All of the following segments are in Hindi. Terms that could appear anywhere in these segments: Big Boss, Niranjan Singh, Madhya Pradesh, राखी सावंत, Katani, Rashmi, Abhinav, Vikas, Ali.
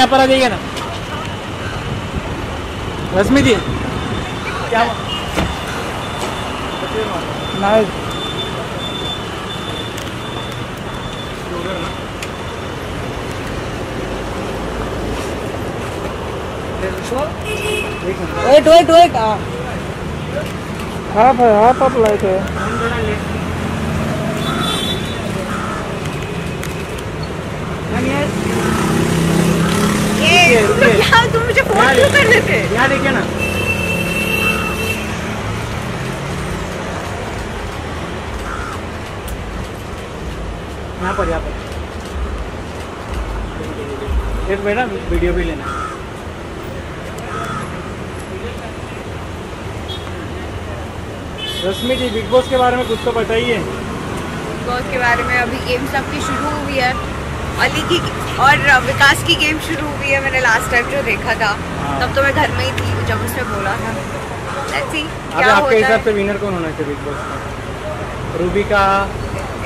यहाँ पर आ जाइए ना रश्मि जी। क्या वेट वेट वेट हाँ भाई हाँ आप लाइट है यार। तुम मुझे फोन क्यों कर लेते? यहाँ देखिए ना यहाँ पर एक बेटा वीडियो भी लेना। रश्मि जी बिग बॉस के बारे में कुछ तो बताइए। बिग बॉस के बारे में अभी गेम सबकी शुरू हुई है, अली की और विकास की गेम शुरू हुई है। मैंने लास्ट टाइम जो देखा था तब तो मैं घर में ही थी जब उसने बोला था। क्या आपके हिसाब से विनर कौन होना चाहिए बिग बॉस का? Rubika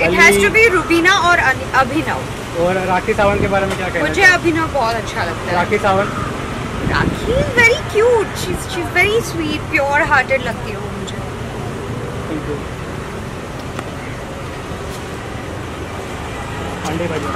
it has to be Rubina और अभिनव। और राखी सावंत के बारे में क्या कहना? मुझे अभिनव बहुत अच्छा लगता है। राखी सावंत Rakhi is very cute, she is very sweet, pure hearted लगती है मुझे। अंडे भाजी